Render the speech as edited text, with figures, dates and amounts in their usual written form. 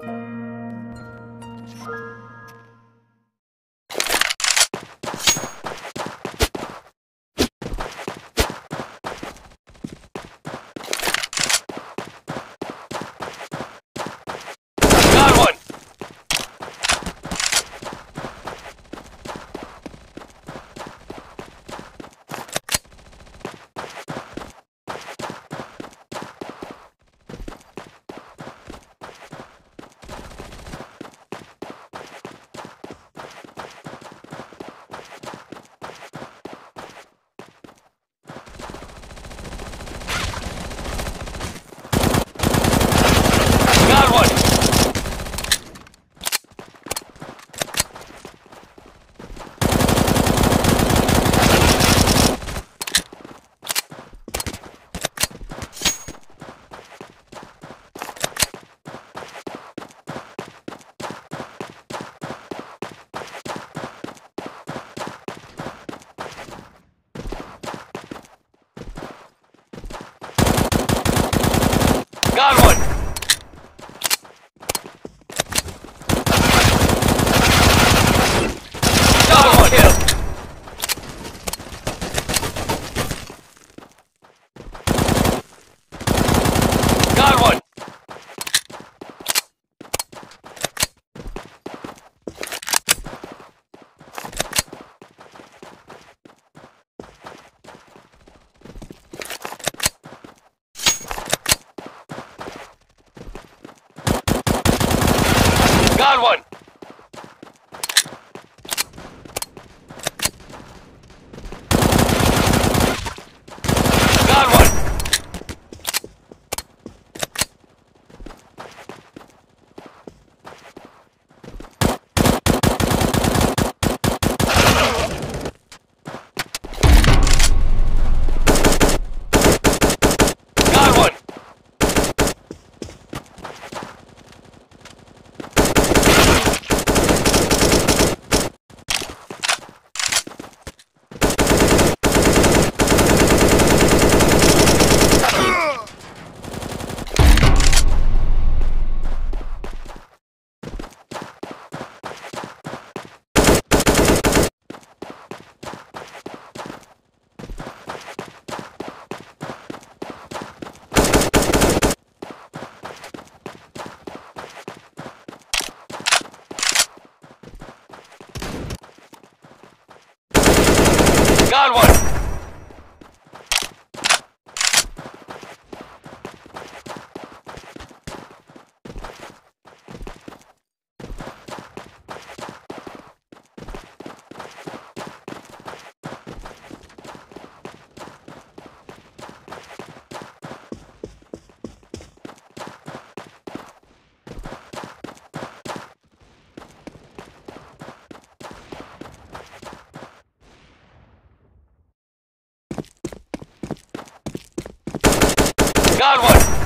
Got one!